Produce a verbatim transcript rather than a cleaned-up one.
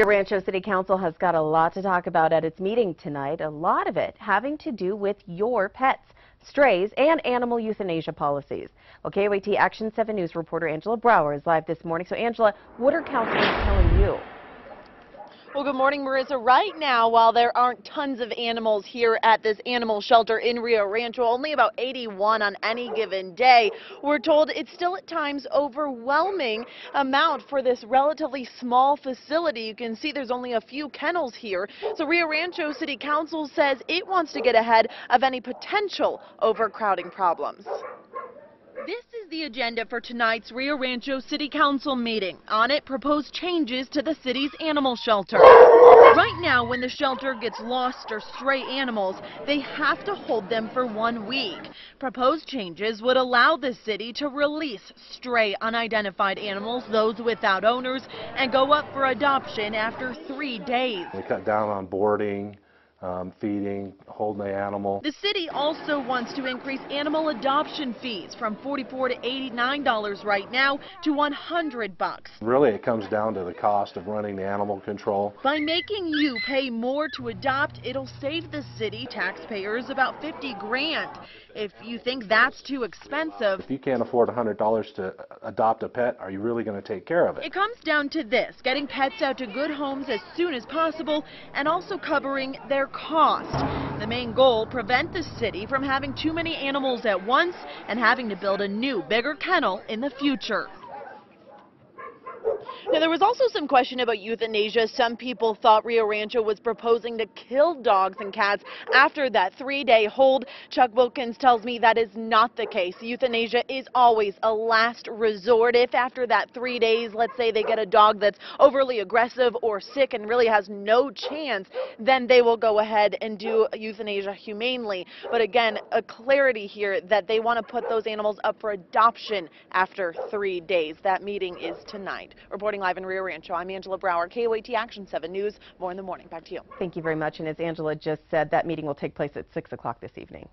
Rio Rancho City Council has got a lot to talk about at its meeting tonight, a lot of it having to do with your pets, strays, and animal euthanasia policies. Well, K O A T Action seven News reporter Angela Brower is live this morning. So, Angela, what are councilors telling you? Well, good morning, Marissa. Right now, while there aren't tons of animals here at this animal shelter in Rio Rancho, only about eighty-one on any given day, we're told it's still at times overwhelming amount for this relatively small facility. You can see there's only a few kennels here. So Rio Rancho City Council says it wants to get ahead of any potential overcrowding problems. This is the agenda for tonight's Rio Rancho City Council meeting. On it, proposed changes to the city's animal shelter. Right now, when the shelter gets lost or stray animals, they have to hold them for one week. Proposed changes would allow the city to release stray unidentified animals, those without owners, and go up for adoption after three days. We cut down on boarding. Um, feeding, holding the animal. The city also wants to increase animal adoption fees from forty-four dollars to eighty-nine dollars right now to one hundred bucks. Really, it comes down to the cost of running the animal control. By making you pay more to adopt, it'll save the city taxpayers about fifty grand. If you think that's too expensive. If you can't afford one hundred dollars to adopt a pet, are you really going to take care of it? It comes down to this, getting pets out to good homes as soon as possible and also covering their cost. The main goal, prevent the city from having too many animals at once and having to build a new, bigger kennel in the future. Now, there was also some question about euthanasia. Some people thought Rio Rancho was proposing to kill dogs and cats after that three-day hold. Chuck Wilkins tells me that is not the case. Euthanasia is always a last resort. If after that three days, let's say they get a dog that's overly aggressive or sick and really has no chance, then they will go ahead and do euthanasia humanely. But again, a clarity here that they want to put those animals up for adoption after three days. That meeting is tonight. Reporting live in Rio Rancho, I'm Angela Brower, K O A T Action seven News. More in the morning. Back to you. Thank you very much. And as Angela just said, that meeting will take place at six o'clock this evening.